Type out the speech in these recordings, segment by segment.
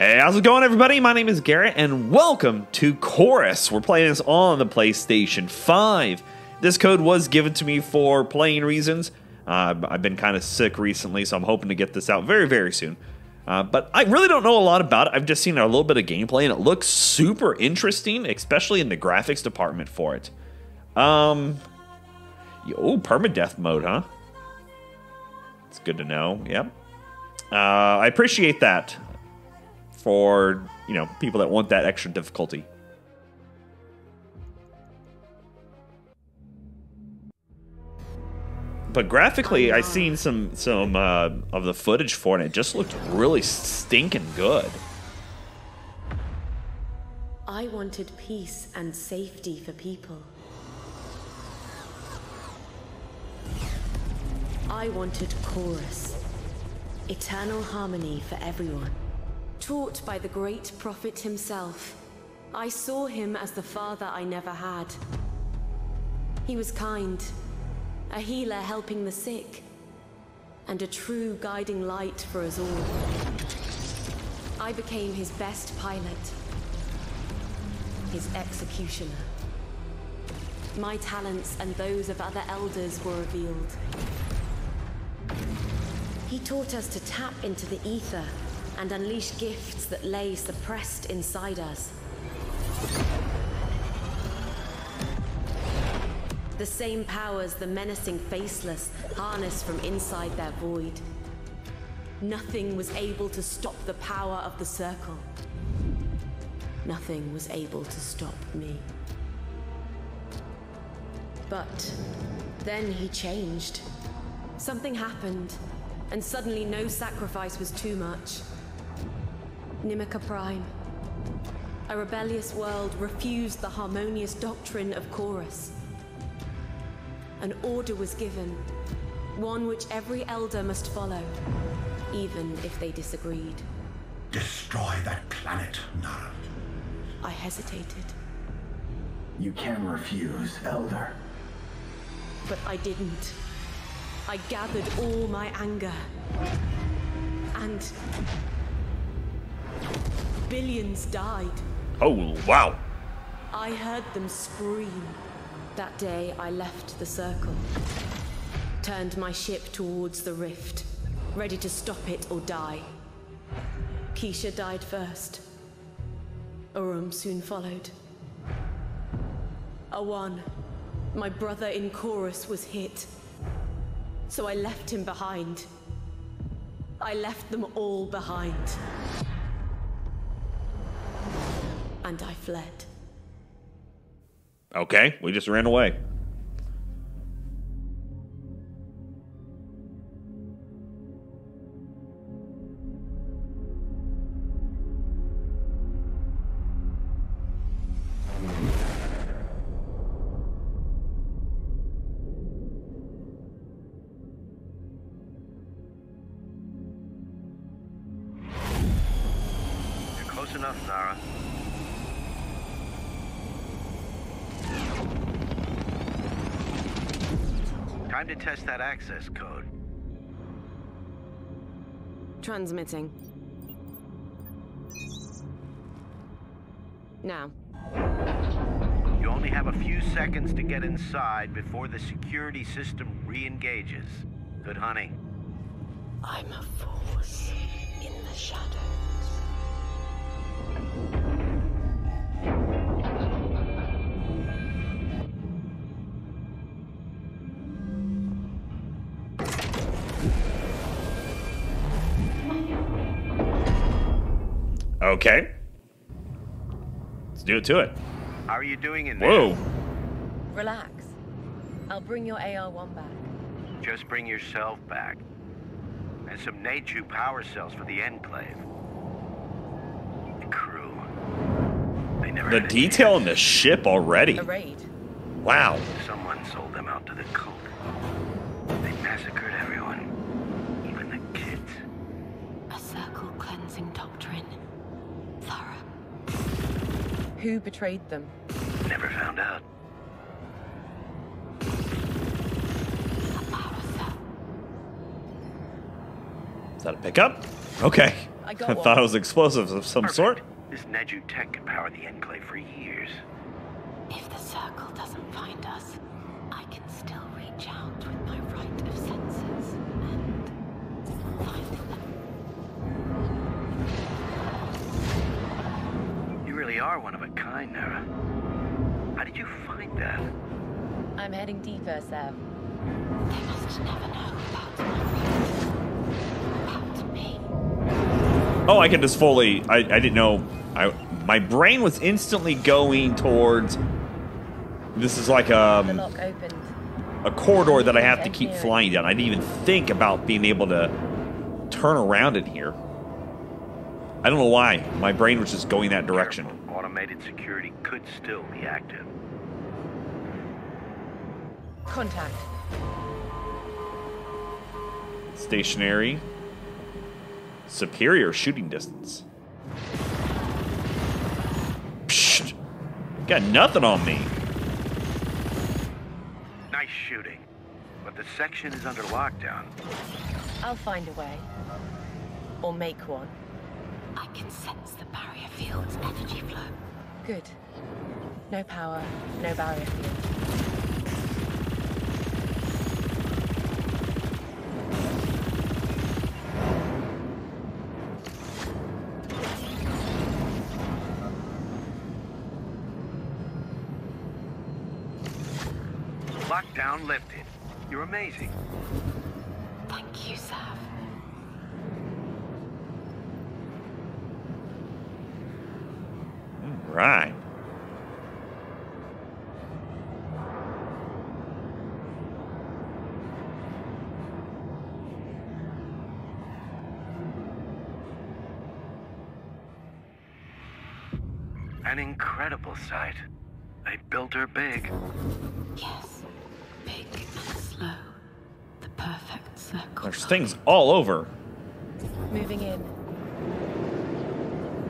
Hey, how's it going, everybody? My name is Garrett, and welcome to Chorus. We're playing this on the PlayStation 5. This code was given to me for playing reasons. I've been kind of sick recently, so I'm hoping to get this out very, very soon. But I really don't know a lot about it. I've just seen a little bit of gameplay, and it looks super interesting, especially in the graphics department for it. Oh, permadeath mode, huh? It's good to know, yep. I appreciate that. For, you know, people that want that extra difficulty. But graphically, I seen some of the footage for it, and it just looked really stinking good. I wanted peace and safety for people. I wanted Chorus. Eternal harmony for everyone. Taught by the great prophet himself, I saw him as the father I never had. He was kind, a healer helping the sick, and a true guiding light for us all. I became his best pilot, his executioner. My talents and those of other elders were revealed. He taught us to tap into the ether and unleash gifts that lay suppressed inside us. The same powers the menacing faceless harness from inside their void. Nothing was able to stop the power of the circle. Nothing was able to stop me. But then he changed. Something happened, and suddenly no sacrifice was too much. Nimica Prime. A rebellious world refused the harmonious doctrine of Chorus. An order was given, one which every elder must follow, even if they disagreed. Destroy that planet, Nara. I hesitated. You can refuse, Elder. But I didn't. I gathered all my anger. And billions died. Oh, wow. I heard them scream. That day, I left the circle. Turned my ship towards the rift, ready to stop it or die. Keisha died first. Urum soon followed. Awan, my brother in Chorus, was hit. So I left him behind. I left them all behind. And I fled. Okay, we just ran away. Time to test that access code. Transmitting. Now. You only have a few seconds to get inside before the security system re-engages. Good hunting. I'm a force in the shadows. Okay. Let's do it to it. How are you doing in there? Whoa. Relax. I'll bring your AR-1 back. Just bring yourself back. And some Nadu power cells for the Enclave. The crew. They never the detail in the ship already. A raid. Wow. Someone sold them out to the cult. They massacred everyone. Even the kids. A circle cleansing doctrine. Who betrayed them? Never found out. Is that a pickup? Okay. I thought it was explosives of some sort. This Nadu tech can power the Enclave for years. If the circle doesn't find us, I can still reach out with my right of senses and find them. You really are one of a kind, Nara. How did you find that? I'm heading deeper, Sam. They must never know about my right, about me. Oh, I can just fully... I didn't know... My brain was instantly going towards... This is like a corridor that I have to keep flying down. I didn't even think about being able to turn around in here. I don't know why. My brain was just going that direction. Automated security could still be active. Contact. Stationary. Superior shooting distance. Psht. Got nothing on me. Nice shooting. But the section is under lockdown. I'll find a way. Or make one. I can sense the barrier field's energy flow. Good. No power, no barrier field. Lockdown lifted. You're amazing. Thank you, Sav. All right. An incredible sight. They built her big. Yes. Big and slow, the perfect circle. There's things all over. Moving in.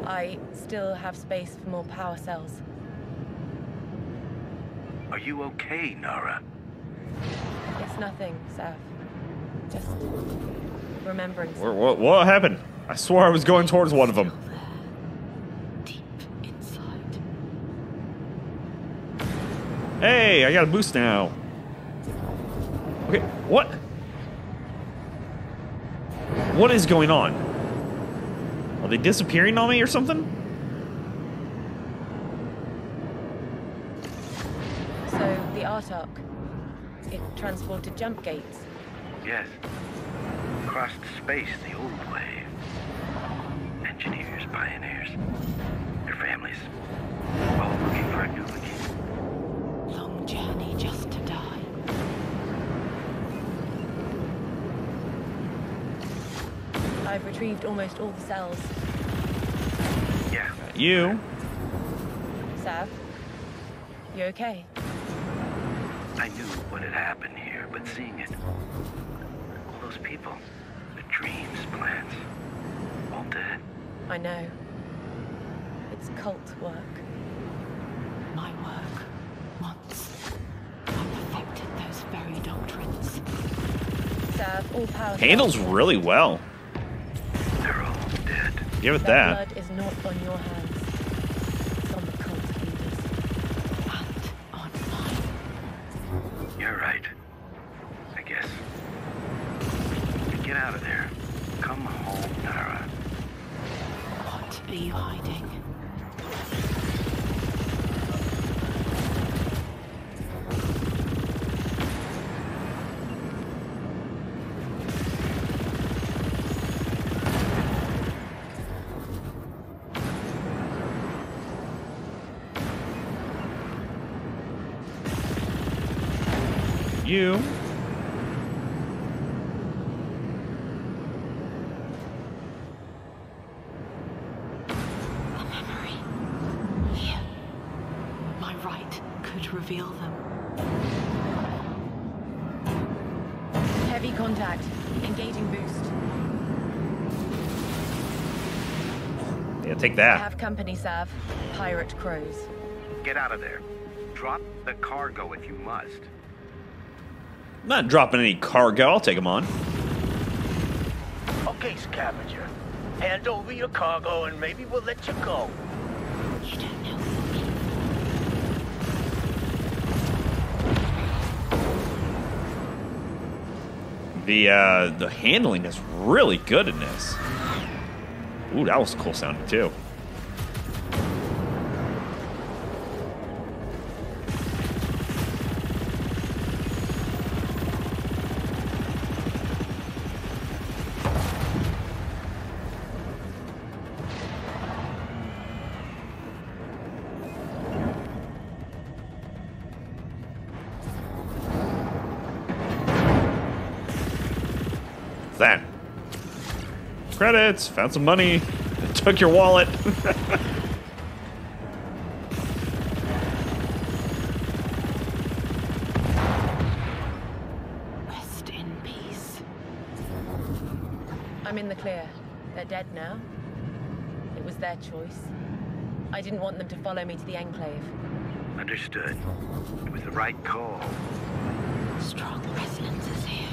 I still have space for more power cells. Are you okay, Nara? It's nothing, Seth. Just remembering. What happened? I swore I was going towards one of them. Deep inside. Hey, I got a boost now. Okay, what? What is going on? Are they disappearing on me or something? So, the Artok, it transported jump gates? Yes. Crossed space the old way. Engineers, pioneers, their families, all looking for a new beginning. Long journey just to die. I've retrieved almost all the cells. Yeah. You. Sav, you okay? I knew what had happened here, but seeing it. All those people, their dreams, plans, all dead. I know. It's cult work. My work, once, I perfected those very doctrines. Sav, all power. Handles really well. Give it that. Blood is not on your hands. It's on the cult leaders. And on mine. You're right. I guess. Get out of there. Come home, Nara. What are you hiding? You. The memory. Here. My right could reveal them. Heavy contact. Engaging boost. Yeah, take that. I have company, Sav. Pirate crows. Get out of there. Drop the cargo if you must. I'm not dropping any cargo. I'll take them on. Okay, scavenger. Hand over your cargo and maybe we'll let you go. You don't know. The handling is really good in this. Ooh, that was cool sounding too. That. Credits, found some money, took your wallet. Rest in peace. I'm in the clear. They're dead now. It was their choice. I didn't want them to follow me to the Enclave. Understood. It was the right call. Strong resonance is here.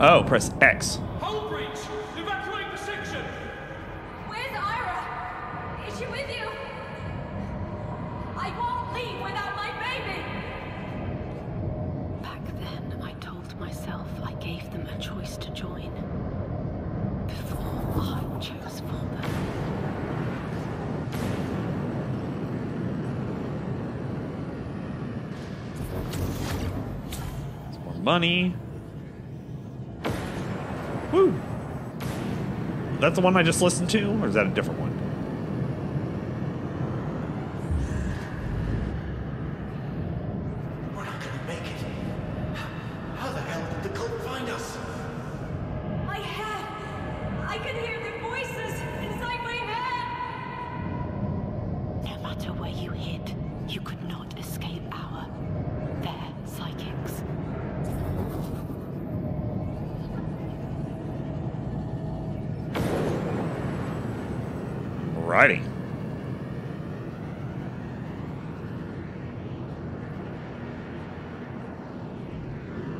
Oh, press X. Hold breach! Evacuate the section! Where's Ira? Is she with you? I won't leave without my baby! Back then, I told myself I gave them a choice to join. Before I chose for them. There's more money. Woo! That's the one I just listened to, or is that a different one? We're not gonna make it. How the hell did the cult find us? I can hear their voices inside my head! No matter where you hid, you could not escape their psychics. Alrighty.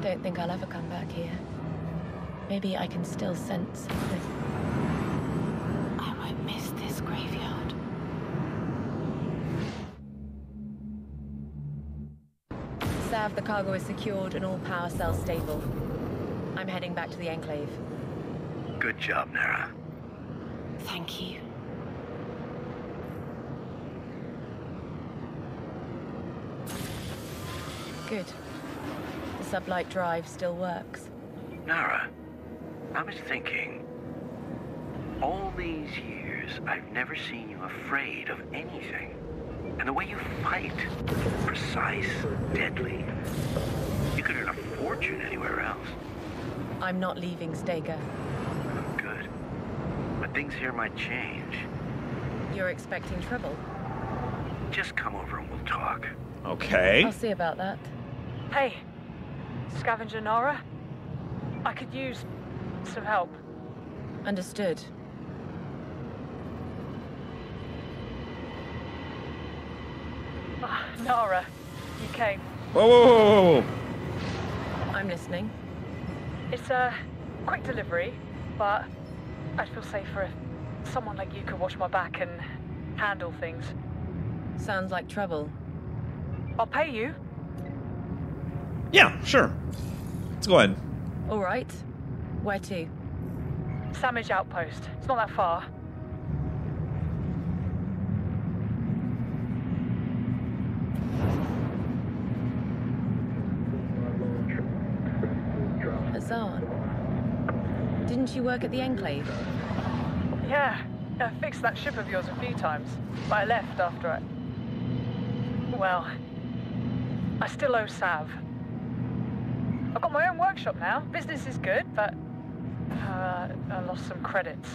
Don't think I'll ever come back here. Maybe I can still sense something. I won't miss this graveyard. Sav, the cargo is secured and all power cells stable. I'm heading back to the Enclave. Good job, Nara. Thank you. Good. The sublight drive still works. Nara, I was thinking, all these years, I've never seen you afraid of anything. And the way you fight, precise, deadly. You could earn a fortune anywhere else. I'm not leaving Stager. Good. But things here might change. You're expecting trouble? Just come over and we'll talk. Okay. I'll see about that. Hey, Scavenger Nara, I could use some help. Understood. Nara, you came. Whoa, whoa, whoa, whoa. I'm listening. It's a quick delivery, but I'd feel safer if someone like you could watch my back and handle things. Sounds like trouble. I'll pay you. Yeah, sure. Let's go ahead. All right. Where to? Sammage Outpost. It's not that far. Azan, didn't you work at the Enclave? Yeah. I fixed that ship of yours a few times, but I left after it. Well, I still owe Sav. I've got my own workshop now. Business is good, but I lost some credits.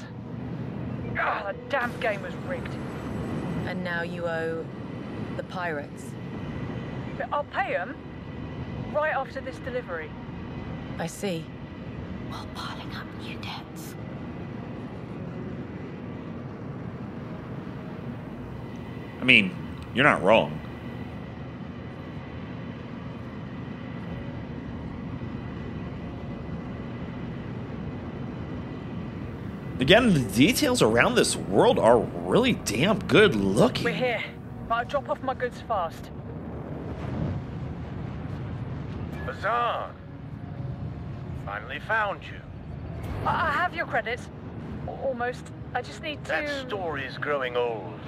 Ah, that damn game was rigged. And now you owe the pirates. But I'll pay them right after this delivery. I see. While piling up new debts. I mean, you're not wrong. Again, the details around this world are really damn good looking. We're here, but I'll drop off my goods fast. Azan! Finally found you. I have your credits. Almost. I just need to... That story's growing old.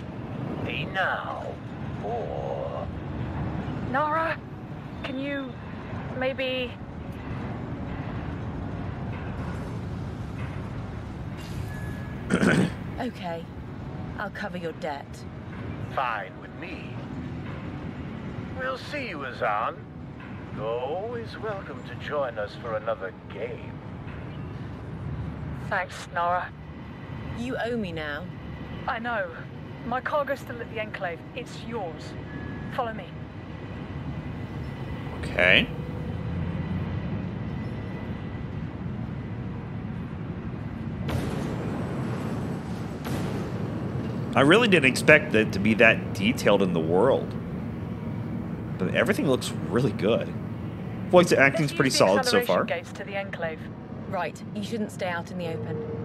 Hey now, or... Nara, can you... maybe... Okay, I'll cover your debt. Fine with me. We'll see you, Azan. You're always welcome to join us for another game. Thanks, Nara. You owe me now. I know. My cargo's still at the Enclave. It's yours. Follow me. Okay. I really didn't expect it to be that detailed in the world. But everything looks really good. Voice acting's pretty solid so far. Gates to the Enclave. Right, you shouldn't stay out in the open.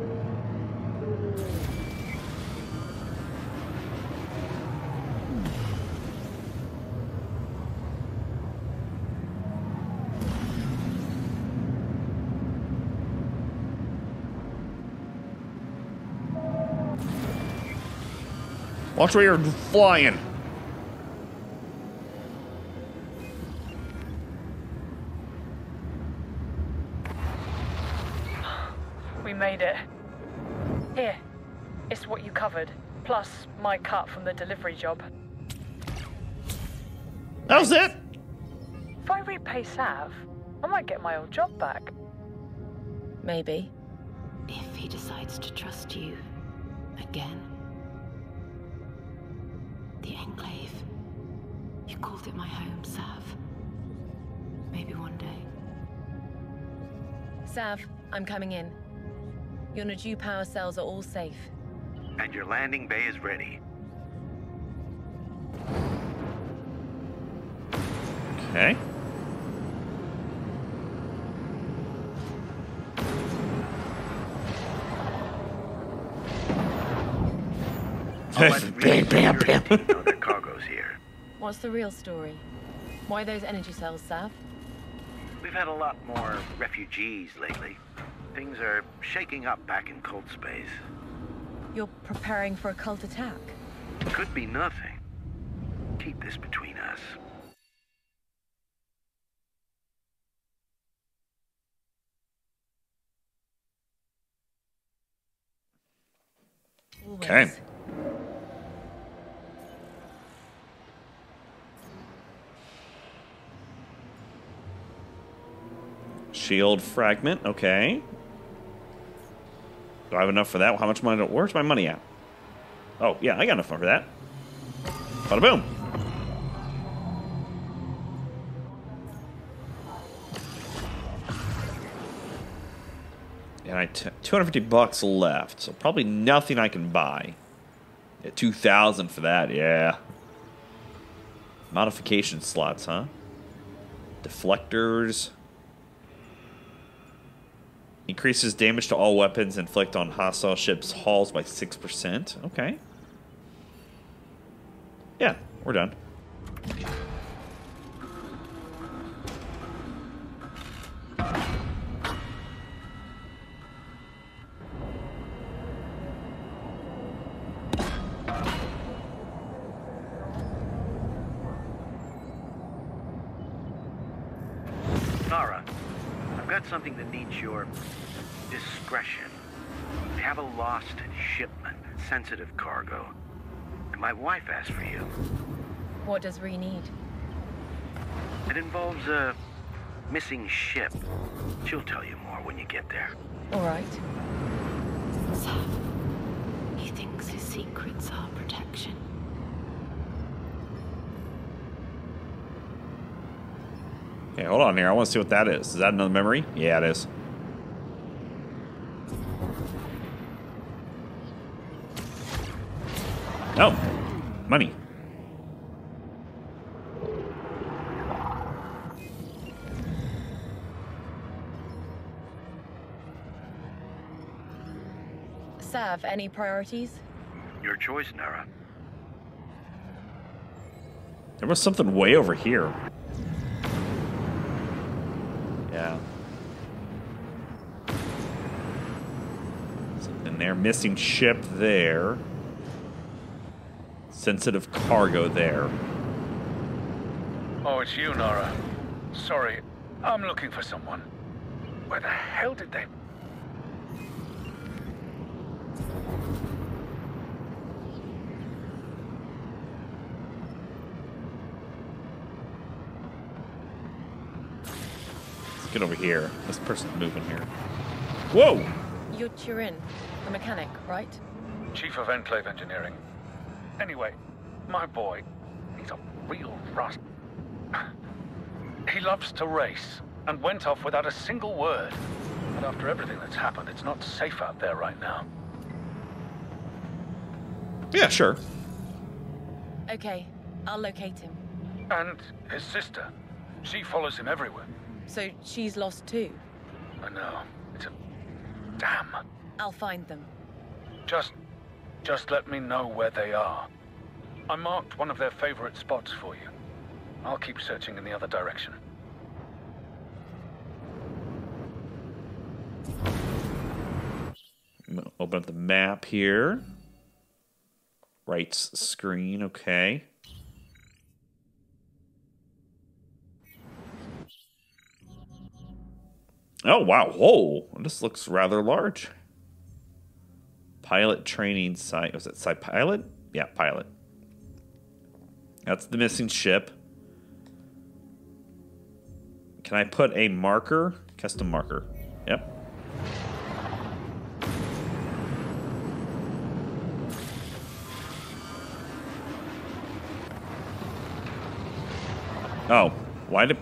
Watch where you're flying. We made it. Here, it's what you covered, plus my cut from the delivery job. That was it? If I repay Sav, I might get my old job back. Maybe. If he decides to trust you again. The Enclave. You called it my home, Sav. Maybe one day. Sav, I'm coming in. Your Nadu power cells are all safe. And your landing bay is ready. Okay. Bam, bam, bam. What's the real story? Why those energy cells, Sav? We've had a lot more refugees lately. Things are shaking up back in cold space. You're preparing for a cult attack? Could be nothing. Keep this between us. Okay. Shield fragment, okay. Do I have enough for that? How much money? Where's my money at? Oh, yeah, I got enough for that. Bada boom. And I $250 left, so probably nothing I can buy. Yeah, 2,000 for that, yeah. Modification slots, huh? Deflectors. Increases damage to all weapons inflict on hostile ships' hulls by 6%. Okay. Yeah, we're done. Nara, I've got something that needs your... discretion. They have a lost shipment, sensitive cargo. And my wife asked for you. What does Rhi need? It involves a missing ship. She'll tell you more when you get there. All right. Sav, he thinks his secrets are protection. Okay, hold on here. I want to see what that is. Is that another memory? Yeah, it is. Oh, money. Sav, any priorities? Your choice, Nara. There was something way over here. Yeah. Something there. Missing ship there. Sensitive cargo there. Oh, it's you, Nara. Sorry, I'm looking for someone. Where the hell did they... Get over here. This person's moving here. Whoa! You're Turin, the mechanic, right? Chief of Enclave Engineering. Anyway, my boy, he's a real rust. He loves to race, and went off without a single word. But after everything that's happened, it's not safe out there right now. Yeah, sure. Okay, I'll locate him. And his sister. She follows him everywhere. So she's lost too? I know. It's a... damn. I'll find them. Just let me know where they are. I marked one of their favorite spots for you. I'll keep searching in the other direction. I'm gonna open up the map here. Right screen, okay. Oh, wow. Whoa. This looks rather large. Pilot training site. Was it site pilot? Yeah, pilot. That's the missing ship. Can I put a marker? Custom marker. Yep. Oh, why did...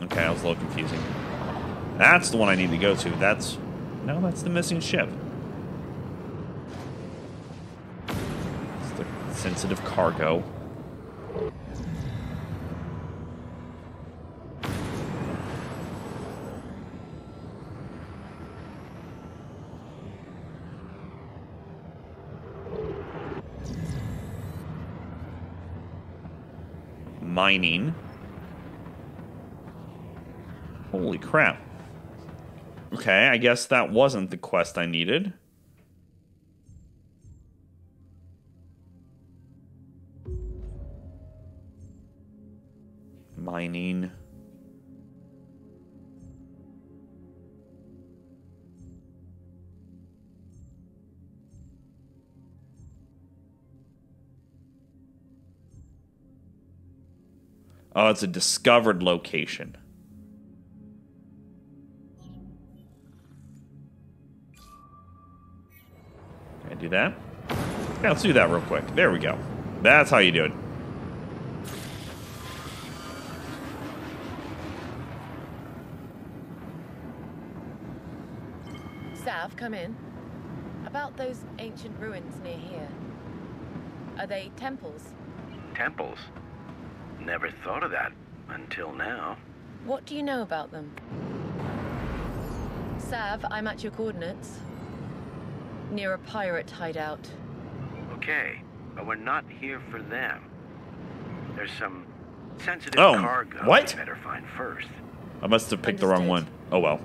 Okay, I was a little confusing. That's the one I need to go to. That's... No, that's the missing ship. It's the sensitive cargo. Mining. Holy crap. Okay, I guess that wasn't the quest I needed. Mining. Oh, it's a discovered location. Do that. Yeah, let's do that real quick. There we go. That's how you do it. Sav, come in. About those ancient ruins near here. Are they temples? Temples? Never thought of that until now. What do you know about them? Sav, I'm at your coordinates. Near a pirate hideout. Okay, but we're not here for them. There's some sensitive cargo we better find first. I must have picked the wrong one. Oh well.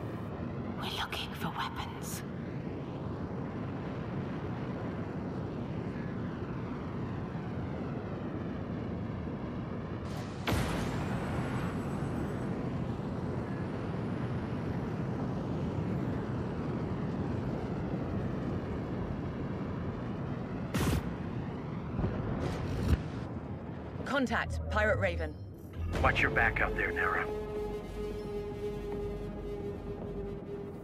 We're looking for weapons. Contact, Pirate Raven. Watch your back out there, Nara.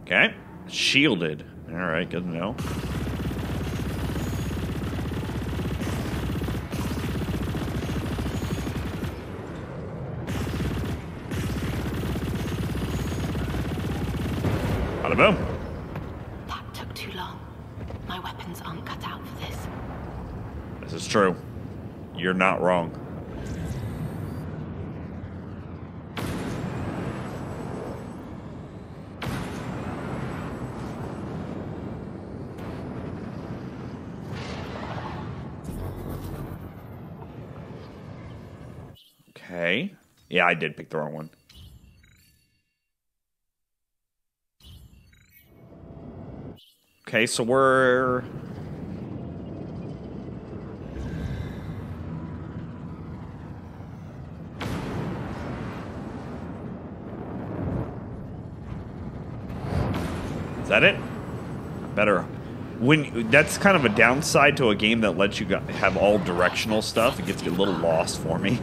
Okay. Shielded. Alright, good to know. I don't know. That took too long. My weapons aren't cut out for this. This is true. You're not wrong. Okay. Yeah, I did pick the wrong one. Okay, so we're... Is that it? Better. When that's kind of a downside to a game that lets you have all directional stuff. It gets a little lost for me.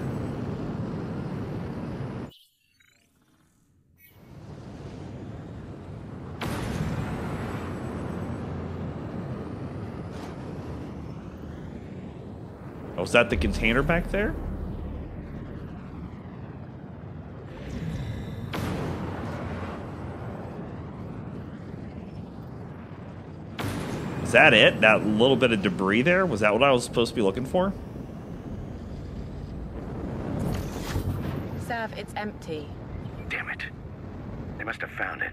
Oh, is that the container back there? Is that it? That little bit of debris there? Was that what I was supposed to be looking for? Sav, it's empty. Damn it. They must have found it.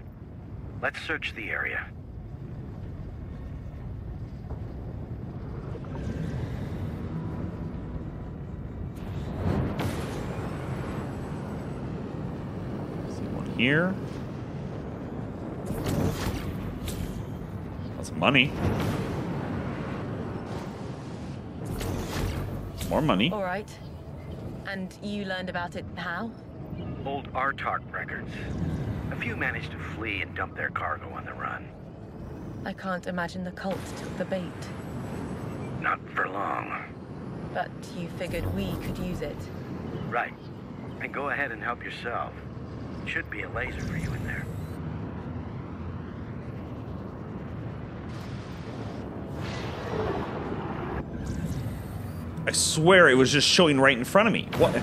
Let's search the area. There's one here. That's money. More money. All right. And you learned about it how? Old Artok records. A few managed to flee and dump their cargo on the run. I can't imagine the cult took the bait. Not for long. But you figured we could use it. Right. And go ahead and help yourself. Should be a laser for you in there. I swear it was just showing right in front of me. What?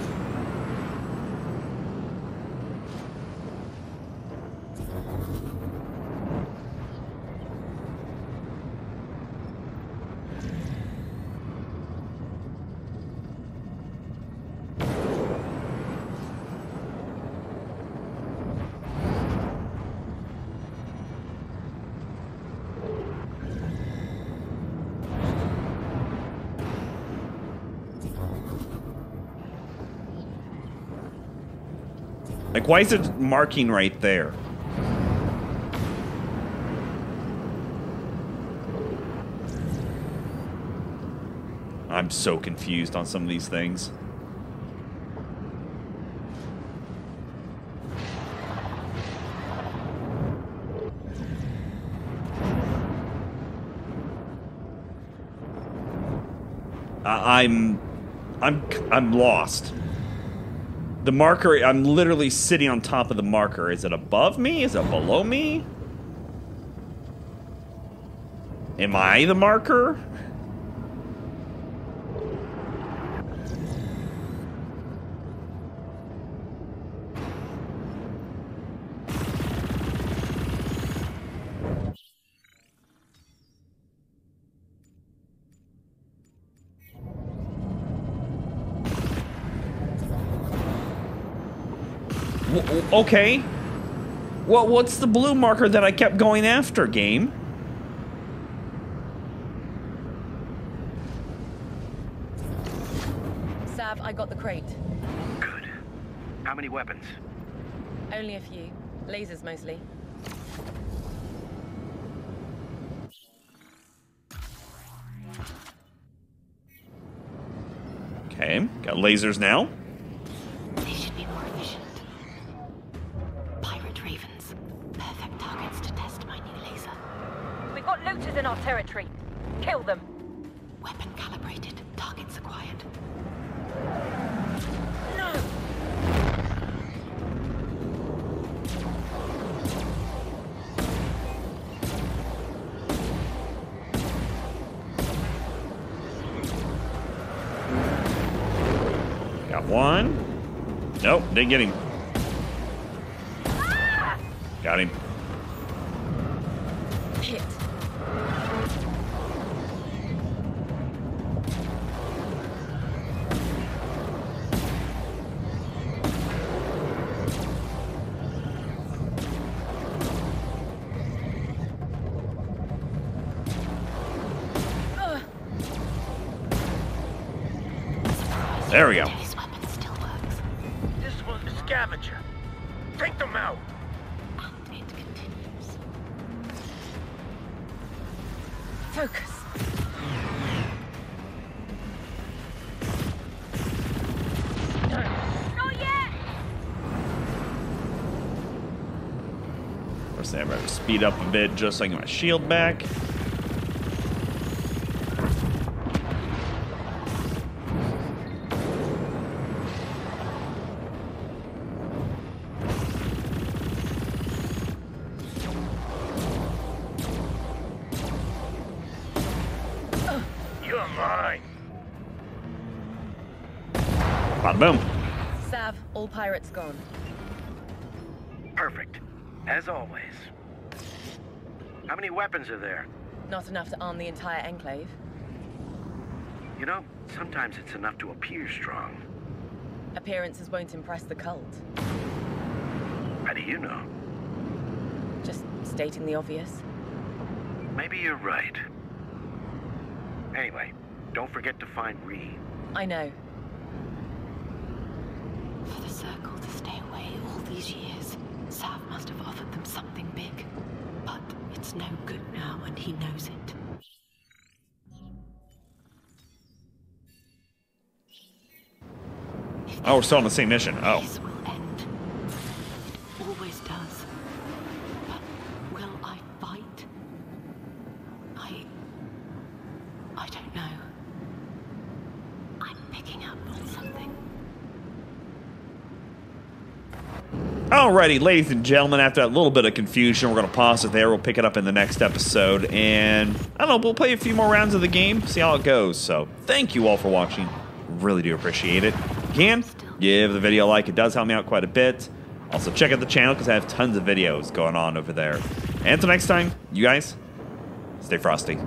Like, why is it marking right there? I'm so confused on some of these things. I'm lost. The marker, I'm literally sitting on top of the marker. Is it above me? Is it below me? Am I the marker? Okay. Well, what's the blue marker that I kept going after, game? Sav, I got the crate. Good. How many weapons? Only a few. Lasers mostly. Okay, got lasers now. Territory. Kill them. Weapon calibrated. Targets acquired. No! Got one. Nope, didn't get him. Ah! Got him. hit. There we go. His weapon still works. This was the scavenger. Take them out. And it continues. Focus. Not yet. First thing, I'm going to speed up a bit just so I can get my shield back. Boom. Sav, all pirates gone. Perfect, as always. How many weapons are there? Not enough to arm the entire Enclave. You know, sometimes it's enough to appear strong. Appearances won't impress the cult. How do you know? Just stating the obvious. Maybe you're right. Anyway, don't forget to find Rhi. I know. For the circle to stay away all these years, Sav must have offered them something big. But it's no good now, and he knows it. Oh, we're still on the same mission. Oh. This will end. It always does. But will I fight? I don't know. I'm picking up on something. Alrighty, ladies and gentlemen, after that little bit of confusion, we're going to pause it there. We'll pick it up in the next episode, and I don't know, we'll play a few more rounds of the game, see how it goes. So, thank you all for watching. Really do appreciate it. If you can, give the video a like. It does help me out quite a bit. Also, check out the channel because I have tons of videos going on over there. And until next time, you guys, stay frosty.